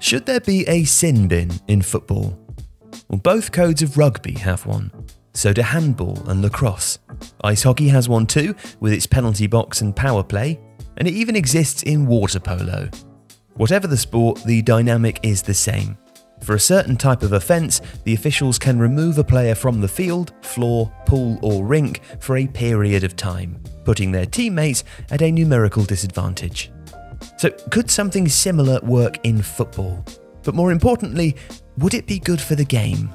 Should there be a sin bin in football? Well, both codes of rugby have one. So do handball and lacrosse. Ice hockey has one too, with its penalty box and power play, and it even exists in water polo. Whatever the sport, the dynamic is the same. For a certain type of offence, the officials can remove a player from the field, floor, pool or rink for a period of time, putting their teammates at a numerical disadvantage. So could something similar work in football? But more importantly, would it be good for the game?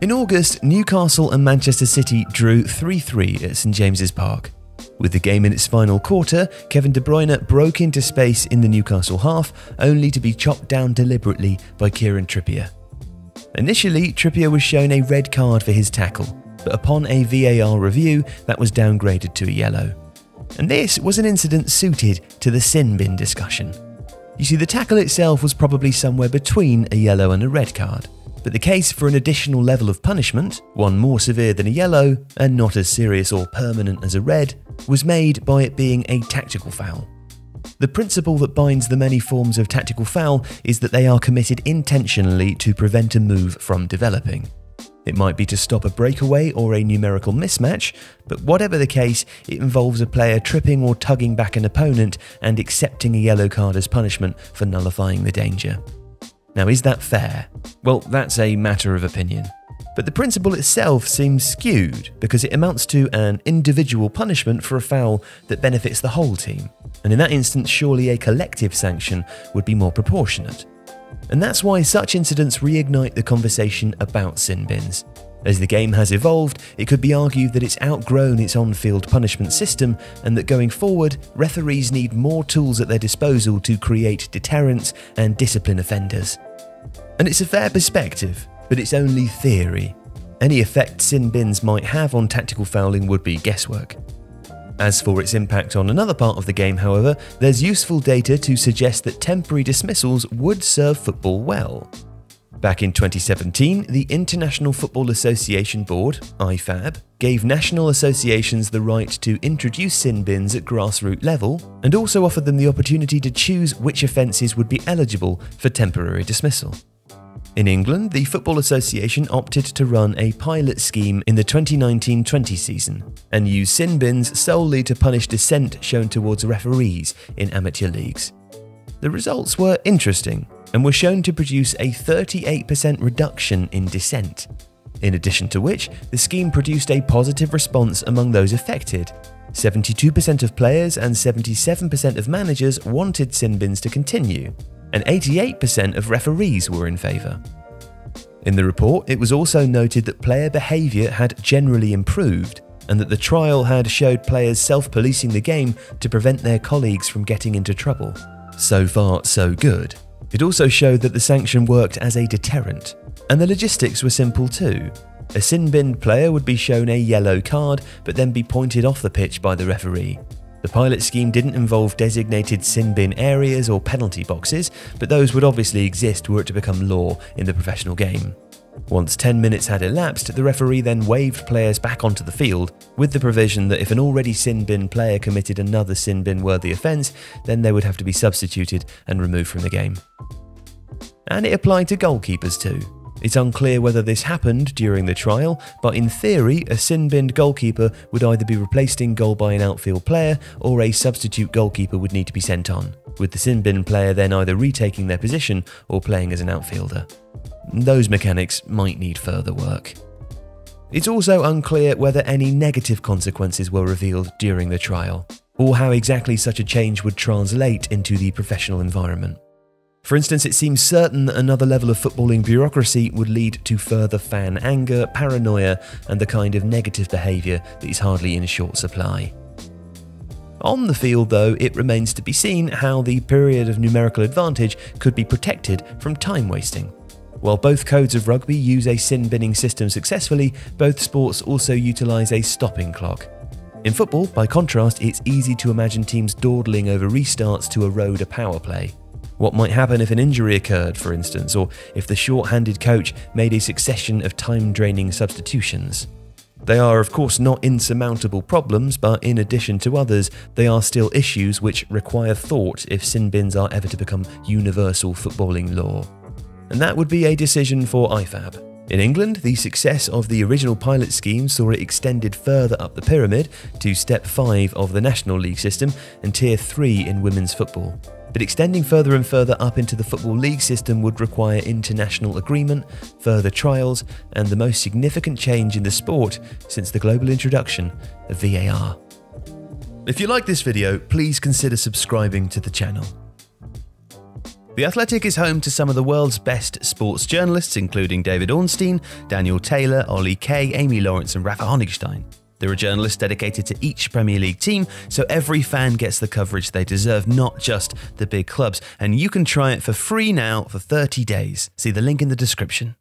In August, Newcastle and Manchester City drew 3-3 at St James's Park. With the game in its final quarter, Kevin De Bruyne broke into space in the Newcastle half, only to be chopped down deliberately by Kieran Trippier. Initially, Trippier was shown a red card for his tackle, but upon a VAR review, that was downgraded to a yellow. And this was an incident suited to the sin bin discussion. You see, the tackle itself was probably somewhere between a yellow and a red card, but the case for an additional level of punishment, one more severe than a yellow and not as serious or permanent as a red, was made by it being a tactical foul. The principle that binds the many forms of tactical foul is that they are committed intentionally to prevent a move from developing. It might be to stop a breakaway or a numerical mismatch, but whatever the case, it involves a player tripping or tugging back an opponent and accepting a yellow card as punishment for nullifying the danger. Now, is that fair? Well, that's a matter of opinion. But the principle itself seems skewed because it amounts to an individual punishment for a foul that benefits the whole team. And in that instance, surely a collective sanction would be more proportionate. And that's why such incidents reignite the conversation about sin bins. As the game has evolved, it could be argued that it's outgrown its on-field punishment system and that going forward, referees need more tools at their disposal to create deterrence and discipline offenders. And it's a fair perspective, but it's only theory. Any effect sin bins might have on tactical fouling would be guesswork. As for its impact on another part of the game, however, there's useful data to suggest that temporary dismissals would serve football well. Back in 2017, the International Football Association Board, IFAB, gave national associations the right to introduce sin bins at grassroots level and also offered them the opportunity to choose which offences would be eligible for temporary dismissal. In England, the Football Association opted to run a pilot scheme in the 2019-20 season and use sin bins solely to punish dissent shown towards referees in amateur leagues. The results were interesting and were shown to produce a 38% reduction in dissent. In addition to which, the scheme produced a positive response among those affected. 72% of players and 77% of managers wanted sin bins to continue, and 88% of referees were in favour. In the report, it was also noted that player behaviour had generally improved, and that the trial had showed players self-policing the game to prevent their colleagues from getting into trouble. So far, so good. It also showed that the sanction worked as a deterrent, and the logistics were simple too. A sin-binned player would be shown a yellow card, but then be pointed off the pitch by the referee. The pilot scheme didn't involve designated sin-bin areas or penalty boxes, but those would obviously exist were it to become law in the professional game. Once 10 minutes had elapsed, the referee then waved players back onto the field, with the provision that if an already sin-bin player committed another sin-bin-worthy offence, then they would have to be substituted and removed from the game. And it applied to goalkeepers too. It's unclear whether this happened during the trial, but in theory, a sin-binned goalkeeper would either be replaced in goal by an outfield player, or a substitute goalkeeper would need to be sent on, with the sin-binned player then either retaking their position or playing as an outfielder. Those mechanics might need further work. It's also unclear whether any negative consequences were revealed during the trial, or how exactly such a change would translate into the professional environment. For instance, it seems certain that another level of footballing bureaucracy would lead to further fan anger, paranoia, and the kind of negative behaviour that is hardly in short supply. On the field, though, it remains to be seen how the period of numerical advantage could be protected from time wasting. While both codes of rugby use a sin-binning system successfully, both sports also utilise a stopping clock. In football, by contrast, it's easy to imagine teams dawdling over restarts to erode a power play. What might happen if an injury occurred, for instance, or if the short-handed coach made a succession of time-draining substitutions? They are of course not insurmountable problems, but in addition to others, they are still issues which require thought if sin bins are ever to become universal footballing law. And that would be a decision for IFAB. In England, the success of the original pilot scheme saw it extended further up the pyramid to Step 5 of the National League system and Tier 3 in women's football. But extending further and further up into the Football League system would require international agreement, further trials, and the most significant change in the sport since the global introduction of VAR. If you like this video, please consider subscribing to the channel. The Athletic is home to some of the world's best sports journalists, including David Ornstein, Daniel Taylor, Oli Kaye, Amy Lawrence and Rafa Honigstein. There are journalists dedicated to each Premier League team, so every fan gets the coverage they deserve, not just the big clubs. And you can try it for free now for 30 days. See the link in the description.